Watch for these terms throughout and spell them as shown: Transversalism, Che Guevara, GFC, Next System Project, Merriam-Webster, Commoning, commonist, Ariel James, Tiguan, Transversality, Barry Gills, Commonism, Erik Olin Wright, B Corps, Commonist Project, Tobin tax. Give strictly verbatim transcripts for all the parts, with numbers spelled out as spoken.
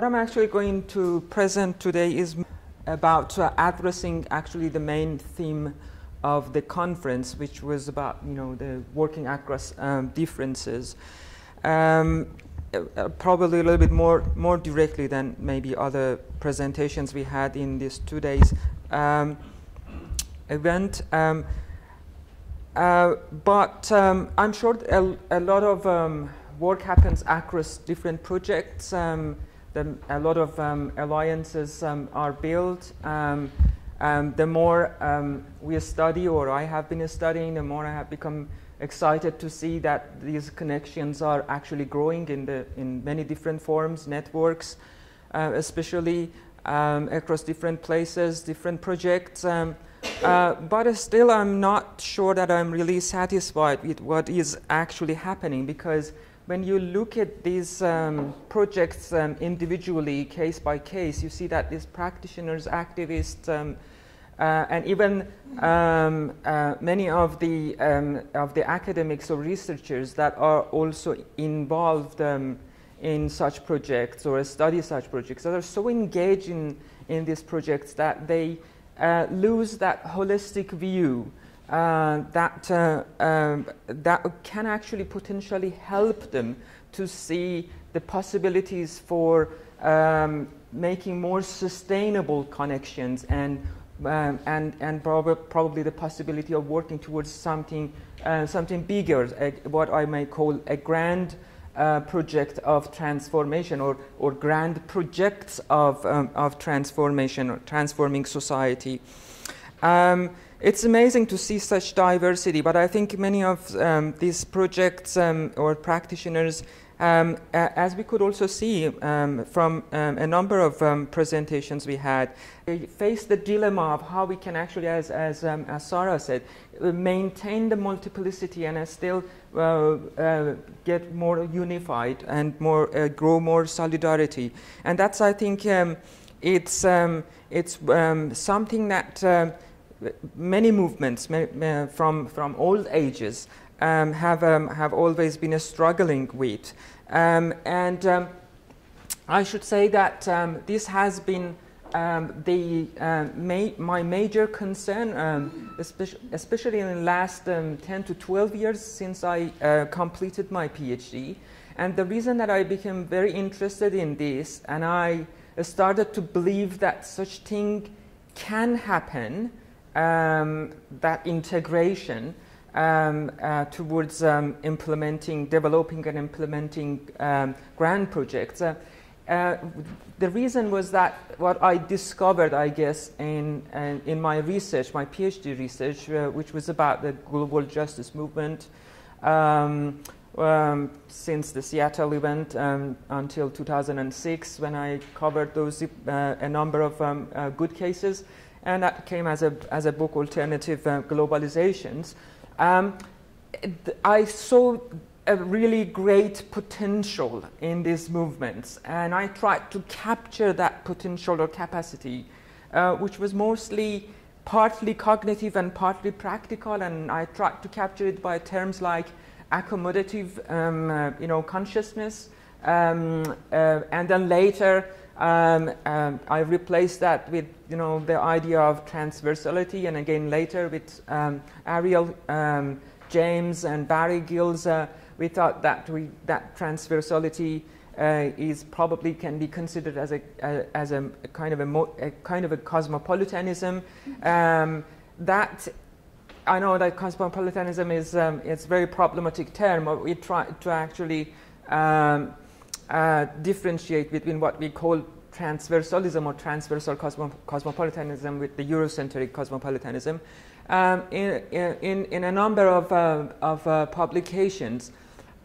What I'm actually going to present today is about uh, addressing actually the main theme of the conference, which was about, you know, the working across um, differences, um, uh, probably a little bit more more directly than maybe other presentations we had in these two days um, event. Um, uh, but um, I'm sure a, a lot of um, work happens across different projects. Um, the, a lot of um, alliances um, are built. Um, Um, the more um, we study, or I have been studying, the more I have become excited to see that these connections are actually growing in, the, in many different forms, networks, uh, especially um, across different places, different projects. Um, uh, but still, I'm not sure that I'm really satisfied with what is actually happening, because when you look at these um, projects um, individually, case by case, you see that these practitioners, activists, um, uh, and even um, uh, many of the um, of the academics or researchers that are also involved um, in such projects or study such projects, that are so engaged in in these projects that they uh, lose that holistic view. Uh, that, uh, um, that can actually potentially help them to see the possibilities for um, making more sustainable connections and, um, and, and prob probably the possibility of working towards something, uh, something bigger, a, what I may call a grand uh, project of transformation, or, or grand projects of, um, of transformation, or transforming society. Um, It's amazing to see such diversity, but I think many of um, these projects um, or practitioners, um, as we could also see um, from um, a number of um, presentations we had, they face the dilemma of how we can actually, as, as, um, as Sarah said, maintain the multiplicity and uh, still uh, uh, get more unified and more uh, grow more solidarity. And that's, I think, um, it's, um, it's um, something that um, many movements from from old ages um, have um, have always been uh, struggling with, um, and um, I should say that um, this has been um, the uh, ma my major concern, um, especially, especially in the last um, ten to twelve years since I uh, completed my PhD, and the reason that I became very interested in this, and I started to believe that such thing can happen. Um, that integration um, uh, towards um, implementing, developing and implementing um, grand projects. Uh, uh, the reason was that what I discovered, I guess, in, uh, in my research, my PhD research, uh, which was about the global justice movement um, um, since the Seattle event um, until two thousand six, when I covered those, uh, a number of um, uh, good cases. And that came as a, as a book, Alternative uh, Globalizations. Um, I saw a really great potential in these movements, and I tried to capture that potential or capacity, uh, which was mostly partly cognitive and partly practical, and I tried to capture it by terms like accommodative um, uh, you know, consciousness, um, uh, and then later Um, um, I replaced that with, you know, the idea of transversality, and again later with um, Ariel um, James and Barry Gills. Uh, we thought that we that transversality uh, is probably can be considered as a uh, as a, a kind of a, mo a kind of a cosmopolitanism. Um, that I know that cosmopolitanism is um, it's a very problematic term. But we try to actually. Um, Uh, differentiate between what we call transversalism or transversal cosmo cosmopolitanism with the Eurocentric cosmopolitanism um, in, in, in a number of, uh, of uh, publications.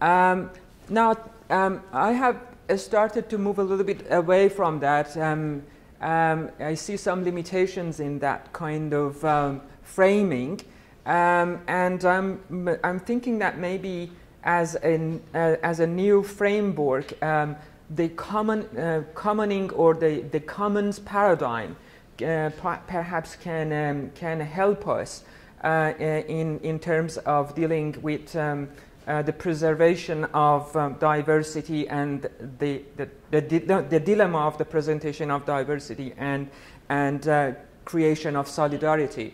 Um, now, um, I have started to move a little bit away from that. Um, um, I see some limitations in that kind of um, framing, um, and I'm, I'm thinking that maybe As, in, uh, as a new framework, um, the common, uh, commoning or the, the commons paradigm uh, perhaps can, um, can help us uh, in, in terms of dealing with um, uh, the preservation of um, diversity and the the, the, the the dilemma of the presentation of diversity and and uh, creation of solidarity.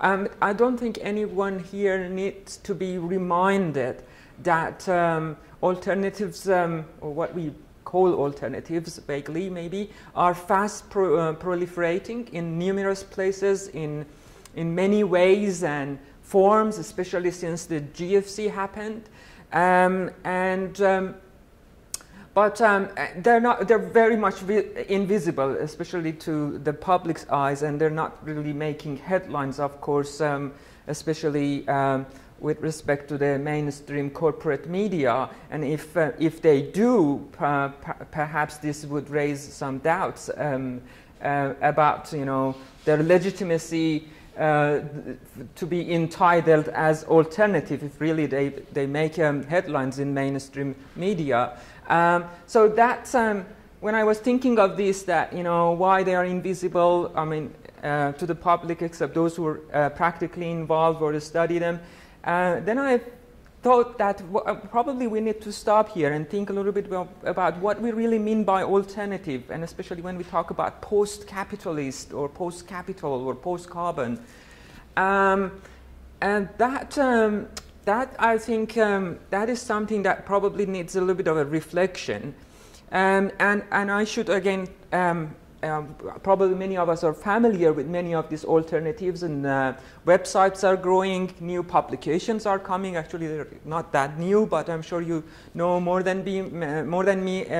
Um, I don't think anyone here needs to be reminded that um, alternatives, um, or what we call alternatives, vaguely maybe, are fast pro uh, proliferating in numerous places, in, in many ways and forms, especially since the G F C happened. Um, and um, But um, they're not, they're very much vi invisible, especially to the public's eyes, and they're not really making headlines, of course, um, especially um, with respect to the mainstream corporate media. And if, uh, if they do, uh, perhaps this would raise some doubts um, uh, about, you know, their legitimacy uh, to be entitled as alternative, if really they, they make um, headlines in mainstream media. Um, so that's, um, when I was thinking of this, that, you know, why they are invisible, I mean, uh, to the public, except those who are uh, practically involved or study them, uh, then I thought that w probably we need to stop here and think a little bit about what we really mean by alternative, and especially when we talk about post-capitalist or post-capital or post-carbon. Um, and that... Um, That, I think, um, that is something that probably needs a little bit of a reflection. Um, and, and I should, again, um, um, probably many of us are familiar with many of these alternatives, and uh, websites are growing, new publications are coming. Actually, they're not that new, but I'm sure you know more than, be, uh, more than me, uh,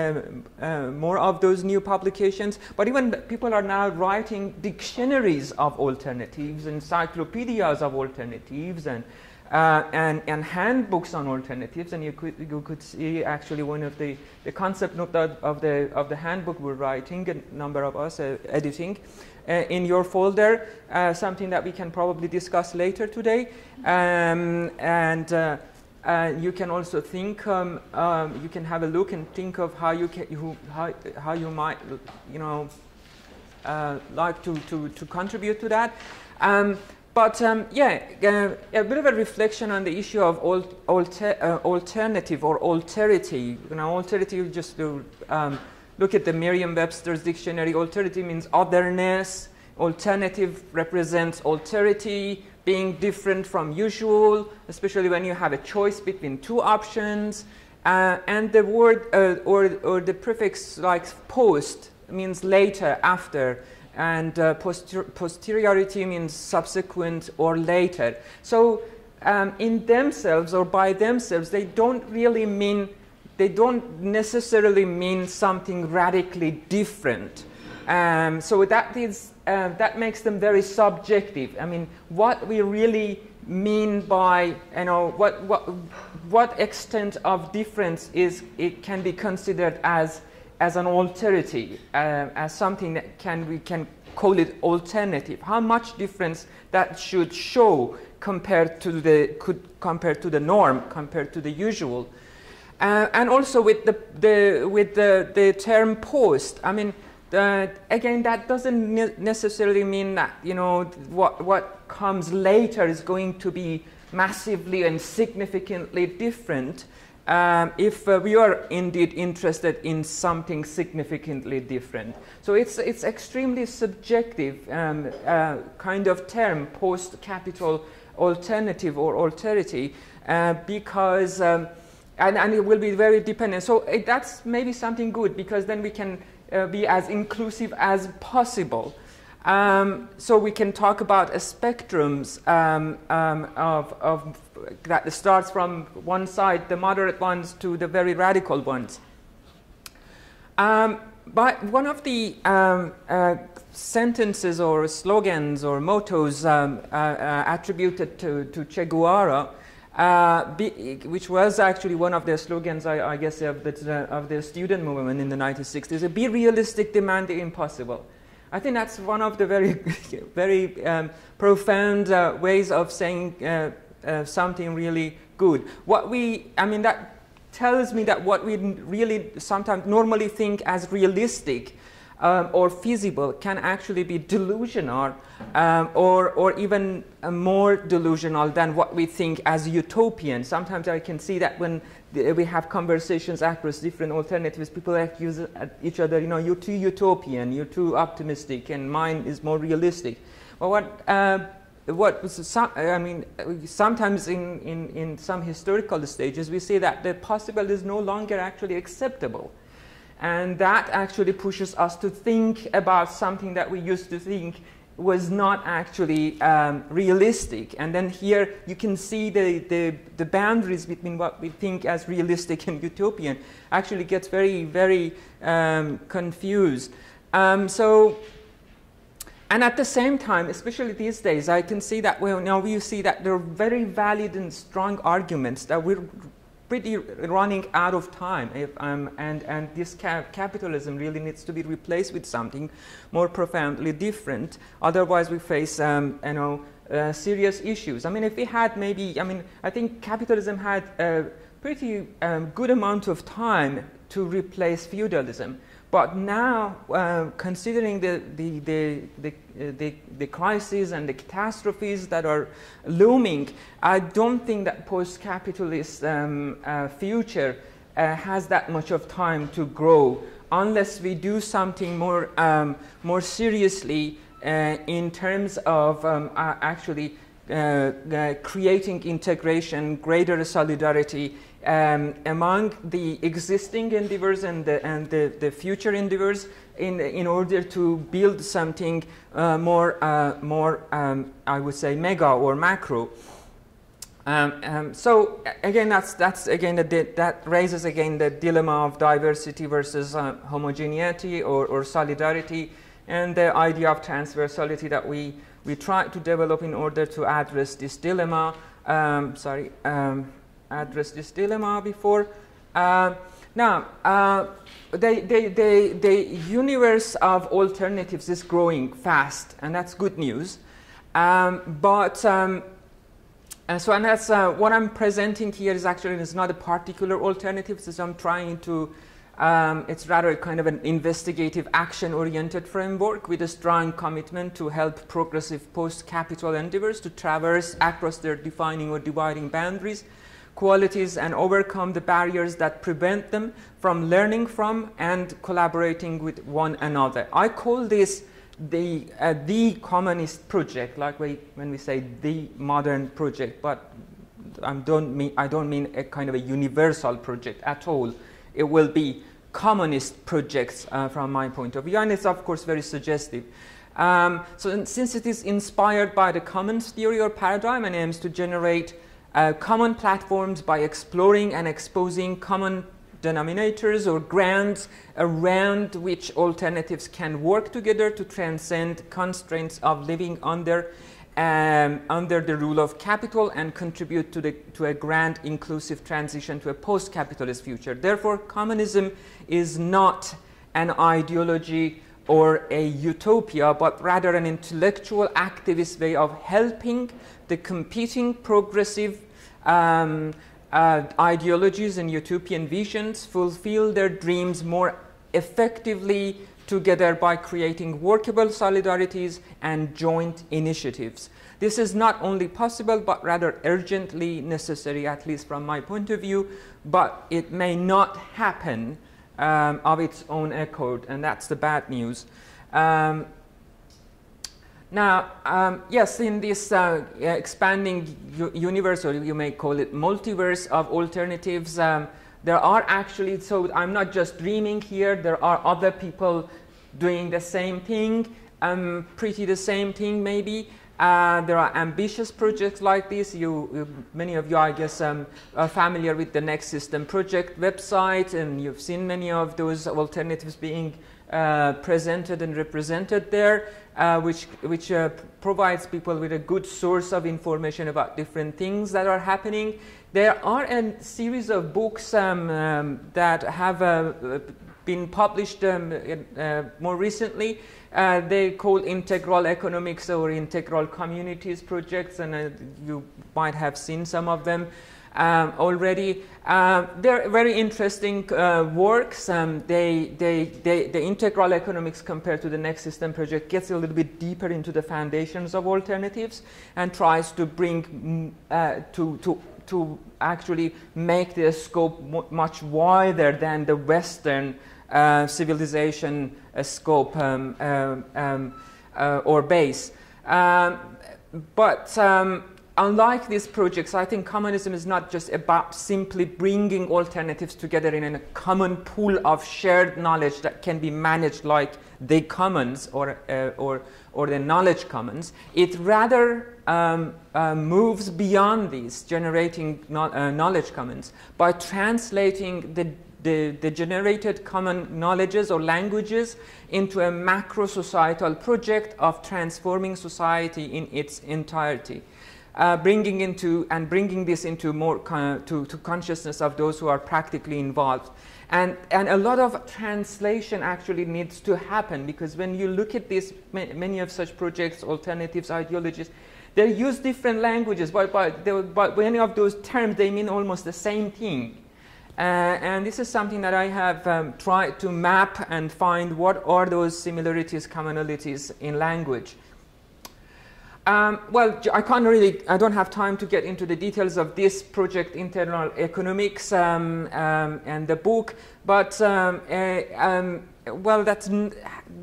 uh, more of those new publications. But even people are now writing dictionaries of alternatives, encyclopedias of alternatives, and Uh, and, and handbooks on alternatives, and you could, you could see actually one of the, the concept note of the, of the handbook we're writing, a number of us uh, editing, uh, in your folder, uh, something that we can probably discuss later today. Um, and uh, uh, you can also think, um, um, you can have a look and think of how you, can, who, how, how you might, you know, uh, like to, to, to contribute to that. Um, But um, yeah, uh, a bit of a reflection on the issue of alt alter uh, alternative or alterity. You know, alternative, just to um, look at the Merriam-Webster's dictionary, alterity means otherness. Alternative represents alterity, being different from usual, especially when you have a choice between two options. Uh, and the word uh, or, or the prefix like post means later, after. And uh, poster posteriority means subsequent or later. So um, in themselves or by themselves, they don't really mean, they don't necessarily mean something radically different. Um, so that is, uh, that makes them very subjective. I mean, what we really mean by, you know, what, what, what extent of difference is, it can be considered as as an alterity, uh, as something that can, we can call it alternative. How much difference that should show compared to the, could, compared to the norm, compared to the usual. Uh, and also with the, the, with the, the term post, I mean, the, again, that doesn't ne necessarily mean that, you know, what, what comes later is going to be massively and significantly different. Um, if uh, we are indeed interested in something significantly different. So it's, it's extremely subjective um, uh, kind of term, post-capital alternative or alterity, uh, because, um, and, and it will be very dependent. So it, that's maybe something good, because then we can uh, be as inclusive as possible. Um, so we can talk about uh, spectrums um, um, of, of that starts from one side, the moderate ones, to the very radical ones. Um, but one of the um, uh, sentences or slogans or mottos um, uh, uh, attributed to, to Che Guevara, uh, be, which was actually one of the slogans, I, I guess, of the, of the student movement in the nineteen sixties, is "Be realistic, demand the impossible." I think that's one of the very, very um, profound uh, ways of saying uh, uh, something really good. What we, I mean, that tells me that what we really sometimes normally think as realistic um, or feasible can actually be delusional um, or, or even uh, more delusional than what we think as utopian. Sometimes I can see that when the, we have conversations across different alternatives, people accuse each other, you know, you're too utopian, you're too optimistic, and mine is more realistic. Well, what, uh, what was some, I mean, sometimes in, in, in some historical stages, we see that the possible is no longer actually acceptable. And that actually pushes us to think about something that we used to think was not actually um, realistic. And then here you can see the, the, the boundaries between what we think as realistic and utopian actually gets very, very um, confused. Um, so. And at the same time, especially these days, I can see that, well, now we see that there are very valid and strong arguments that we're pretty running out of time. If, um, and, and this ca capitalism really needs to be replaced with something more profoundly different. Otherwise, we face, um, you know, uh, serious issues. I mean, if we had maybe, I mean, I think capitalism had a pretty um, good amount of time to replace feudalism. But now, uh, considering the the the, the, uh, the the crises and the catastrophes that are looming, I don't think that post-capitalist um, uh, future uh, has that much of time to grow, unless we do something more um, more seriously uh, in terms of um, uh, actually uh, uh, creating integration, greater solidarity. Um, among the existing endeavors and the, and the, the future endeavors, in, in order to build something uh, more, uh, more um, I would say, mega or macro. Um, um, so again, that's, that's again the, that raises again the dilemma of diversity versus uh, homogeneity or, or solidarity, and the idea of transversality that we we try to develop in order to address this dilemma. Um, sorry. Um, address this dilemma before. Uh, now, uh, the, the, the, the universe of alternatives is growing fast, and that's good news. Um, but, um, and so and that's, uh, what I'm presenting here is actually is not a particular alternative, so I'm trying to, um, it's rather kind of an investigative, action-oriented framework with a strong commitment to help progressive post-capital endeavors to traverse across their defining or dividing boundaries, qualities, and overcome the barriers that prevent them from learning from and collaborating with one another. I call this the, uh, the Commonist Project, like we, when we say the modern project, but I don't, mean, I don't mean a kind of a universal project at all. It will be commonist projects uh, from my point of view, and it's of course very suggestive. Um, so since it is inspired by the commons theory or paradigm and aims to generate Uh, common platforms by exploring and exposing common denominators or grounds around which alternatives can work together to transcend constraints of living under, um, under the rule of capital and contribute to, the, to a grand inclusive transition to a post-capitalist future. Therefore, communism is not an ideology or a utopia, but rather an intellectual activist way of helping the competing progressive um, uh, ideologies and utopian visions fulfill their dreams more effectively together by creating workable solidarities and joint initiatives. This is not only possible, but rather urgently necessary, at least from my point of view, but it may not happen Um, of its own accord, and that's the bad news. Um, now, um, yes, in this uh, expanding universe, or you may call it multiverse of alternatives, um, there are actually, so I'm not just dreaming here, there are other people doing the same thing, um, pretty the same thing maybe. Uh, there are ambitious projects like this. You, you, many of you, I guess, um, are familiar with the Next System Project website, and you've seen many of those alternatives being uh, presented and represented there, uh, which, which uh, provides people with a good source of information about different things that are happening. There are a series of books um, um, that have uh, been published um, uh, more recently. Uh, they call integral economics or integral communities projects, and uh, you might have seen some of them. um, already. Um, they're very interesting uh, works. Um, they, they, they, the integral economics compared to the Next System Project gets a little bit deeper into the foundations of alternatives and tries to bring uh, to, to, to actually make the scope much wider than the Western uh, civilization uh, scope um, um, um, uh, or base. Um, but um, unlike these projects, I think communism is not just about simply bringing alternatives together in a common pool of shared knowledge that can be managed like the commons or, uh, or, or the knowledge commons. It rather um, uh, moves beyond these, generating no, uh, knowledge commons by translating the The, the generated common knowledges or languages into a macro societal project of transforming society in its entirety, uh, bringing into and bringing this into more con to, to consciousness of those who are practically involved. And, and a lot of translation actually needs to happen, because when you look at this, many of such projects, alternatives, ideologies, they use different languages, but, but, they, but many of those terms, they mean almost the same thing. Uh, and this is something that I have um, tried to map and find what are those similarities, commonalities in language. Um, well, I can't really, I don't have time to get into the details of this project, internal economics um, um, and the book, but um, uh, um, well, that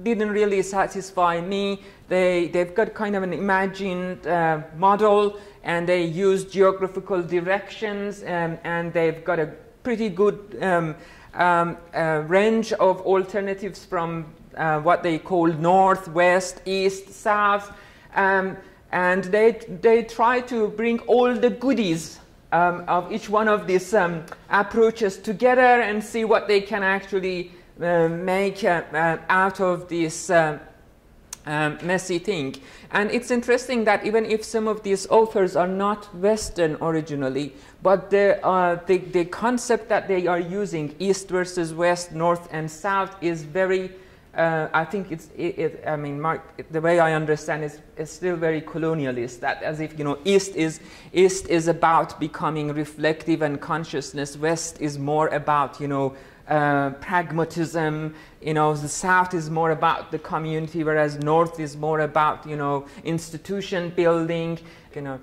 didn't really satisfy me. They, they've got kind of an imagined uh, model, and they use geographical directions, and, and they've got a pretty good um, um, uh, range of alternatives from uh, what they call north, west, east, south, um, and they they try to bring all the goodies um, of each one of these um, approaches together and see what they can actually uh, make uh, uh, out of this uh, um, messy thing. And it's interesting that even if some of these authors are not Western originally, but the, uh, the, the concept that they are using, East versus West, North and South, is very, uh, I think it's, it, it, I mean, Mark, it, the way I understand it, is still very colonialist, that as if, you know, East is, East is about becoming reflective and consciousness, West is more about, you know, Uh, pragmatism, you know, the South is more about the community, whereas North is more about, you know, institution building, you know.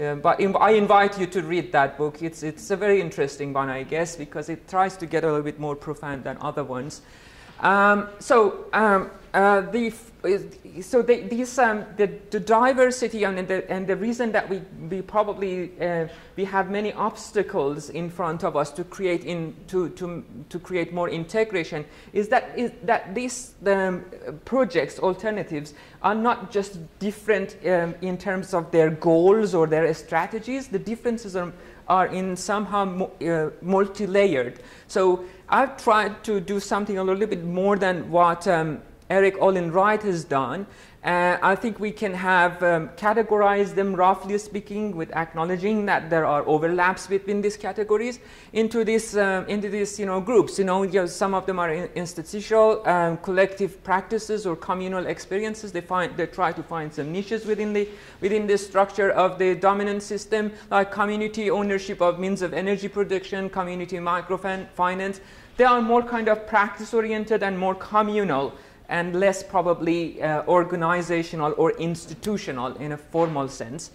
Uh, but in, I invite you to read that book. It's, it's a very interesting one, I guess, because it tries to get a little bit more profound than other ones. Um, so um, uh, the so the, these um, the, the diversity and the and the reason that we we probably uh, we have many obstacles in front of us to create in to to to create more integration is that is that these um, projects, alternatives, are not just different um, in terms of their goals or their strategies. The differences are are in somehow uh, multi-layered. So I've tried to do something a little bit more than what um, Erik Olin Wright has done. Uh, I think we can have um, categorized them, roughly speaking, with acknowledging that there are overlaps between these categories into this um, into these you know groups. You know, you know some of them are in institutional, um, collective practices or communal experiences. They find they try to find some niches within the within the structure of the dominant system, like community ownership of means of energy production, community microfinance. They are more kind of practice oriented and more communal, and less probably uh, organizational or institutional in a formal sense.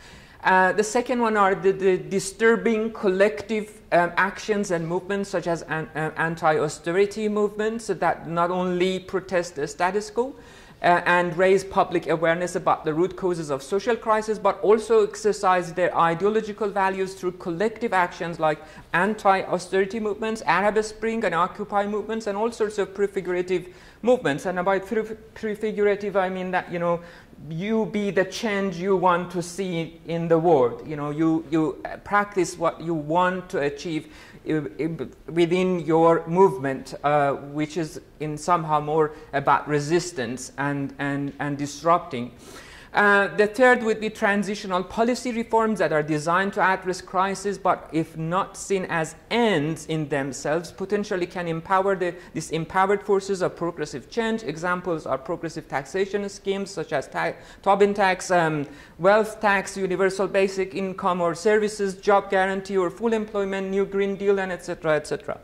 Uh, the second one are the, the disturbing collective um, actions and movements, such as an, uh, anti-austerity movements that not only protest the status quo uh, and raise public awareness about the root causes of social crisis, but also exercise their ideological values through collective actions like anti-austerity movements, Arab Spring and Occupy movements, and all sorts of prefigurative movements. And by prefigurative, I mean that, you know, you be the change you want to see in the world. You know, you, you practice what you want to achieve within your movement, uh, which is in somehow more about resistance and, and, and disrupting. Uh, the third would be transitional policy reforms that are designed to address crises, but if not seen as ends in themselves, potentially can empower the disempowered forces of progressive change. Examples are progressive taxation schemes such as ta Tobin tax, um, wealth tax, universal basic income or services, job guarantee or full employment, new Green Deal, and et cetera, et cetera.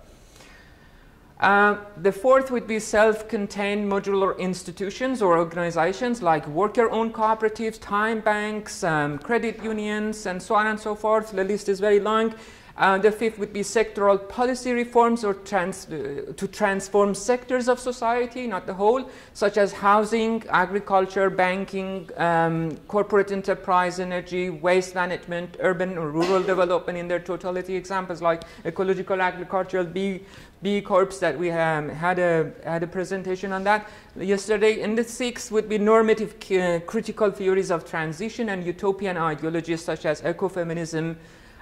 Uh, the fourth would be self-contained modular institutions or organizations like worker-owned cooperatives, time banks, um, credit unions, and so on and so forth. The list is very long. Uh, the fifth would be sectoral policy reforms or trans uh, to transform sectors of society, not the whole, such as housing, agriculture, banking, um, corporate enterprise, energy, waste management, urban or rural development in their totality. Examples like ecological agricultural B, B Corps that we um, had, a, had a presentation on that yesterday. And the sixth would be normative uh, critical theories of transition and utopian ideologies such as ecofeminism,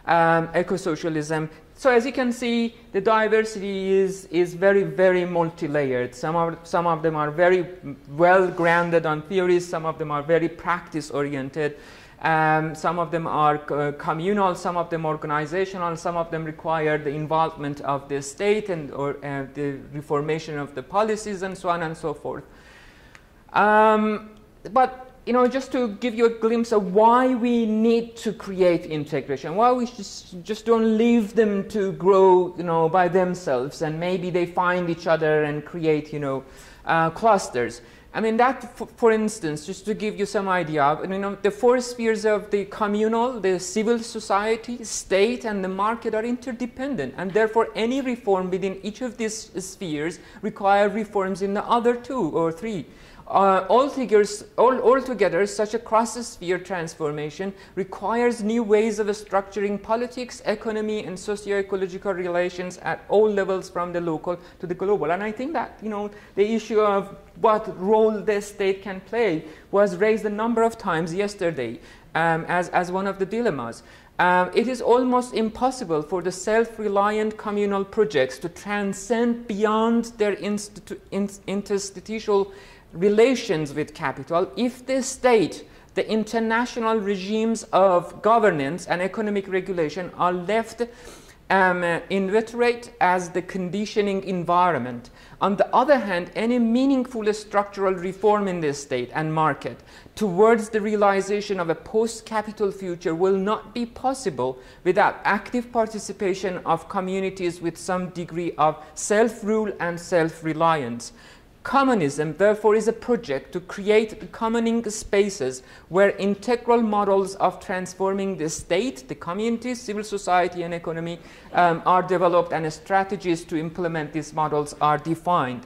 Um, eco-socialism. So as you can see, the diversity is is very, very multi-layered. Some of some of them are very well grounded on theories. Some of them are very practice-oriented. Um, some of them are uh, communal. Some of them organizational. Some of them require the involvement of the state and or uh, the reformation of the policies and so on and so forth. Um, but. You know, just to give you a glimpse of why we need to create integration, why we just, just don't leave them to grow, you know, by themselves, and maybe they find each other and create, you know, uh, clusters. I mean, that, for, for instance, just to give you some idea of, you know, the four spheres of the communal, the civil society, state, and the market are interdependent, and therefore any reform within each of these spheres require reforms in the other two or three. Uh, all figures, all, altogether, such a cross-sphere transformation requires new ways of structuring politics, economy, and socio-ecological relations at all levels, from the local to the global. And I think that, you know, the issue of what role the state can play was raised a number of times yesterday um, as, as one of the dilemmas. Uh, it is almost impossible for the self-reliant communal projects to transcend beyond their institu- in- interstitial relations with capital if the state, the international regimes of governance and economic regulation are left um, inveterate as the conditioning environment. On the other hand, any meaningful structural reform in the state and market towards the realization of a post-capital future will not be possible without active participation of communities with some degree of self-rule and self-reliance. Commonism, therefore, is a project to create commoning spaces where integral models of transforming the state, the community, civil society, and economy um, are developed, and strategies to implement these models are defined.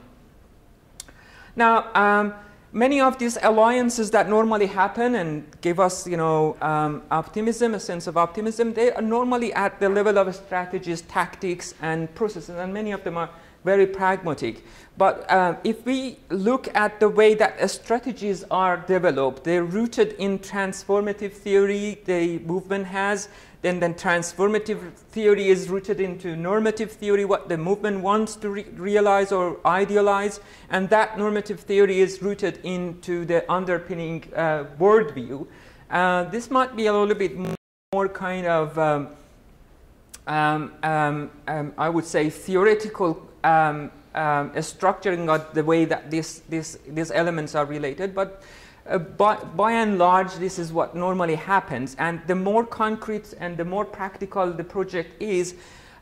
Now, um, many of these alliances that normally happen and give us, you know, um, optimism, a sense of optimism, they are normally at the level of strategies, tactics, and processes, and many of them are very pragmatic. But uh, if we look at the way that uh, strategies are developed, they're rooted in transformative theory the movement has, then, then transformative theory is rooted into normative theory, what the movement wants to re realize or idealize, and that normative theory is rooted into the underpinning uh, worldview. Uh, this might be a little bit more kind of, um, um, um, um, I would say, theoretical Um, um, a structuring of the way that this, this, these elements are related, but uh, by, by and large this is what normally happens, and the more concrete and the more practical the project is,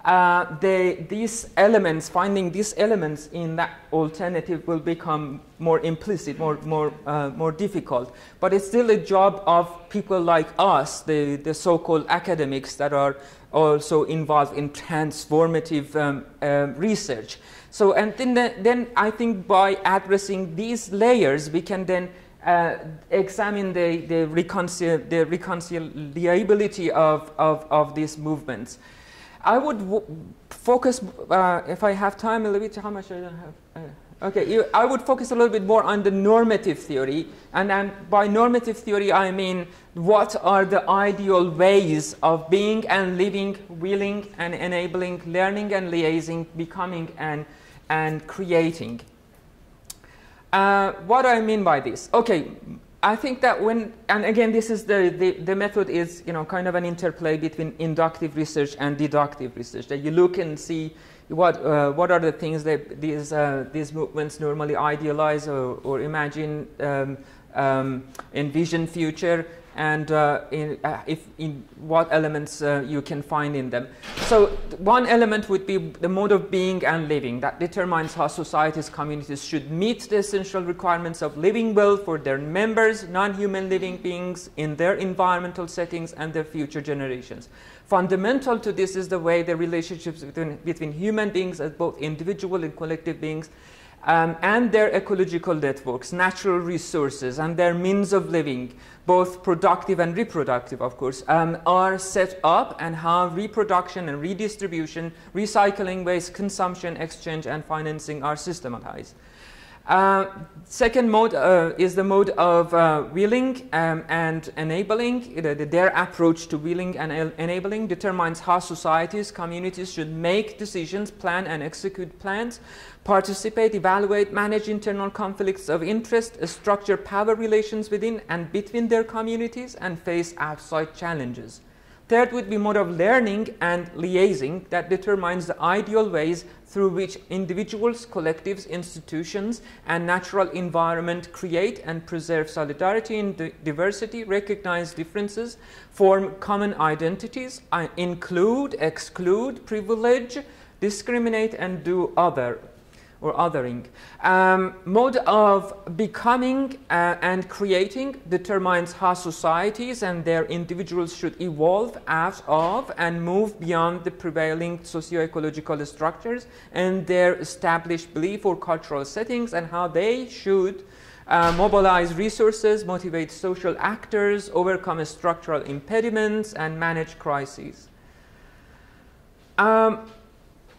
uh, they, these elements, finding these elements in that alternative will become more implicit, more, more, uh, more difficult. But it's still a job of people like us, the, the so-called academics that are also involved in transformative um, uh, research. So, and then, the, then I think by addressing these layers, we can then uh, examine the, the, reconcil the reconciliability of, of, of these movements. I would w focus, uh, if I have time a little bit, how much I don't have? Uh, Okay, you, I would focus a little bit more on the normative theory, and, and by normative theory I mean what are the ideal ways of being and living, willing and enabling, learning and liaising, becoming and, and creating. Uh, what do I mean by this? Okay, I think that when, and again, this is the, the, the method is, you know, kind of an interplay between inductive research and deductive research, that you look and see what, uh, what are the things that these, uh, these movements normally idealize or, or imagine, um, um, envision future, and uh, in, uh, if, in what elements uh, you can find in them. So one element would be the mode of being and living that determines how societies, communities should meet the essential requirements of living well for their members, non-human living beings in their environmental settings and their future generations. Fundamental to this is the way the relationships between, between human beings as both individual and collective beings, Um, and their ecological networks, natural resources, and their means of living, both productive and reproductive, of course, um, are set up, and how reproduction and redistribution, recycling, waste, consumption, exchange, and financing are systematized. Uh, second mode uh, is the mode of uh, willing um, and enabling. The, the, their approach to willing and el enabling determines how societies, communities should make decisions, plan and execute plans, participate, evaluate, manage internal conflicts of interest, structure power relations within and between their communities, and face outside challenges. Third would be mode of learning and liaising that determines the ideal ways through which individuals, collectives, institutions, and natural environment create and preserve solidarity in diversity, recognize differences, form common identities, include, exclude, privilege, discriminate, and do other or othering. Um, mode of becoming uh, and creating determines how societies and their individuals should evolve out of and move beyond the prevailing socio-ecological structures and their established belief or cultural settings, and how they should uh, mobilize resources, motivate social actors, overcome structural impediments, and manage crises. Um,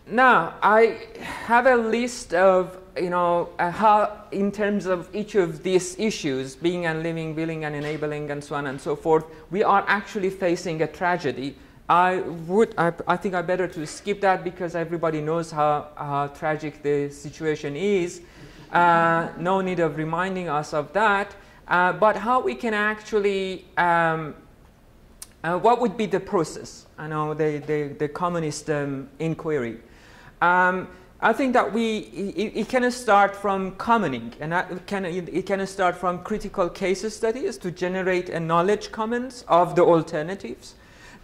Now, I have a list of, you know, uh, how in terms of each of these issues, being and living, willing and enabling, and so on and so forth, we are actually facing a tragedy. I would, I, I think I better to skip that because everybody knows how, how tragic the situation is. Uh, no need of reminding us of that. Uh, but how we can actually, um, uh, what would be the process? I know the, the, the communist um, inquiry. Um, I think that we, it, it can start from commoning, and it can, it can start from critical case studies to generate a knowledge commons of the alternatives.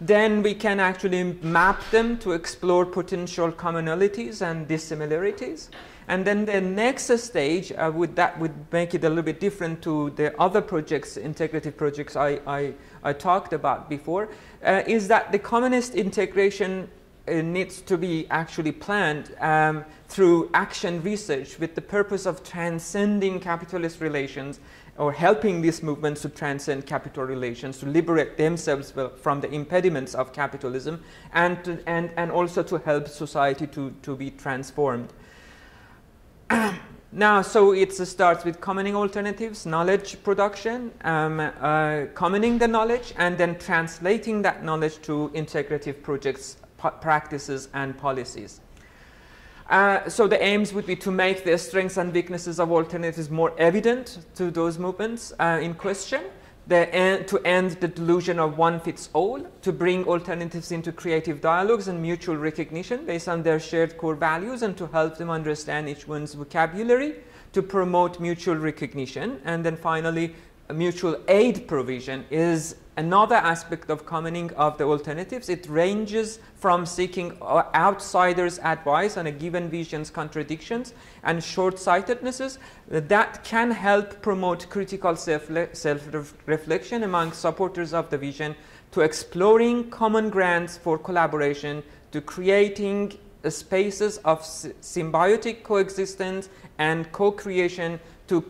Then we can actually map them to explore potential commonalities and dissimilarities. And then the next stage, uh, would, that would make it a little bit different to the other projects, integrative projects I, I, I talked about before, uh, is that the communist integration uh, needs to be actually planned um, through action research with the purpose of transcending capitalist relations, or helping these movements to transcend capital relations, to liberate themselves from the impediments of capitalism, and, to, and, and also to help society to, to be transformed. Now, so it starts with commoning alternatives, knowledge production, um, uh, commoning the knowledge, and then translating that knowledge to integrative projects, practices, and policies. Uh, so the aims would be to make the strengths and weaknesses of alternatives more evident to those movements uh, in question, the en to end the delusion of one fits all, to bring alternatives into creative dialogues and mutual recognition based on their shared core values, and to help them understand each one's vocabulary, to promote mutual recognition. And then finally, mutual aid provision is another aspect of commoning of the alternatives. It ranges from seeking outsiders' advice on a given vision's contradictions and short-sightednesses that can help promote critical self-reflection among supporters of the vision, to exploring common grounds for collaboration, to creating spaces of symbiotic coexistence and co-creation, to,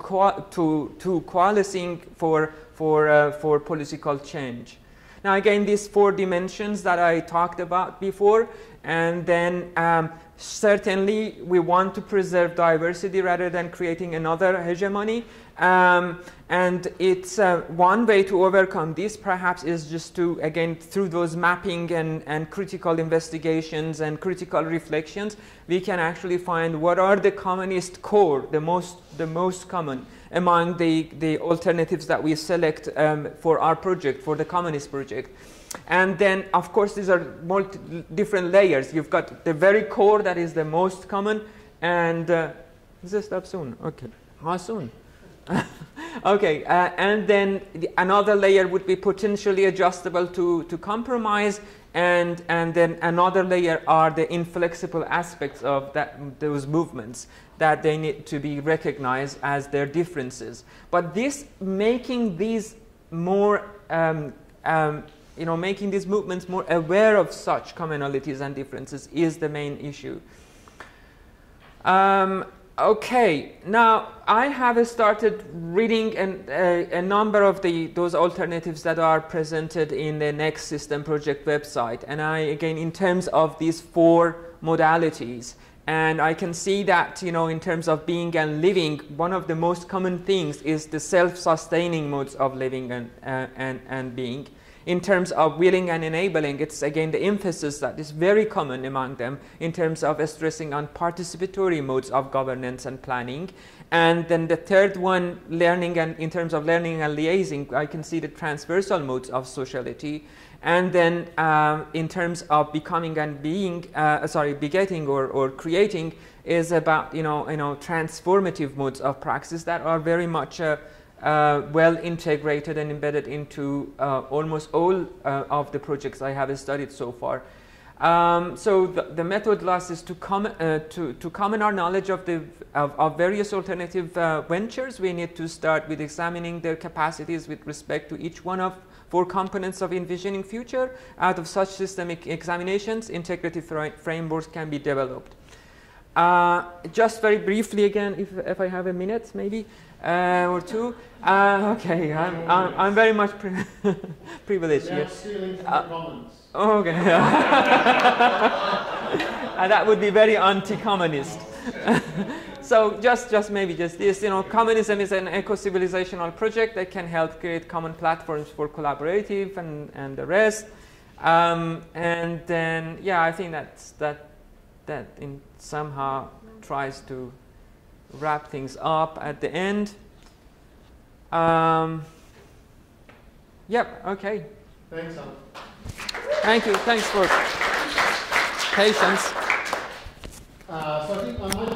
to, to coalescing for For, uh, for political change. Now again, these four dimensions that I talked about before, and then um, certainly we want to preserve diversity rather than creating another hegemony, um, and it's uh, one way to overcome this perhaps is just to, again, through those mapping and, and critical investigations and critical reflections, we can actually find what are the commonist core, the most, the most common among the, the alternatives that we select um, for our project, for the Commonist project. And then, of course, these are multi different layers. You've got the very core that is the most common, and uh, does this stop soon? Okay, how soon? Okay, uh, and then the, another layer would be potentially adjustable to to compromise, and and then another layer are the inflexible aspects of that those movements that they need to be recognized as their differences. But this making these more um, um, you know, making these movements more aware of such commonalities and differences is the main issue. Um, okay, now I have started reading an, a, a number of the, those alternatives that are presented in the Next System Project website, and I, again, in terms of these four modalities, and I can see that, you know, in terms of being and living, one of the most common things is the self-sustaining modes of living and, uh, and, and being. In terms of willing and enabling, it's again the emphasis that is very common among them in terms of stressing on participatory modes of governance and planning. And then the third one, learning and in terms of learning and liaising, I can see the transversal modes of sociality. And then um, in terms of becoming and being, uh, sorry, begetting or, or creating is about, you know, you know, transformative modes of praxis that are very much uh, Uh, well integrated and embedded into uh, almost all uh, of the projects I have studied so far. Um, so the, the method last is to, com uh, to, to common our knowledge of, the, of, of various alternative uh, ventures. We need to start with examining their capacities with respect to each one of four components of envisioning future. Out of such systemic examinations, integrative fr frameworks can be developed. Uh, just very briefly again, if, if I have a minute maybe. Uh, or two. Uh, okay, I'm, I'm, I'm very much pri privileged. Yes. Uh, okay. uh, that would be very anti-communist. So just, just maybe just this. You know, communism is an eco-civilizational project that can help create common platforms for collaborative and and the rest. Um, and then yeah, I think that's that that in somehow tries to wrap things up at the end. Um, yep, okay. Thanks, Al. Thank you, thanks for patience. Uh, so I think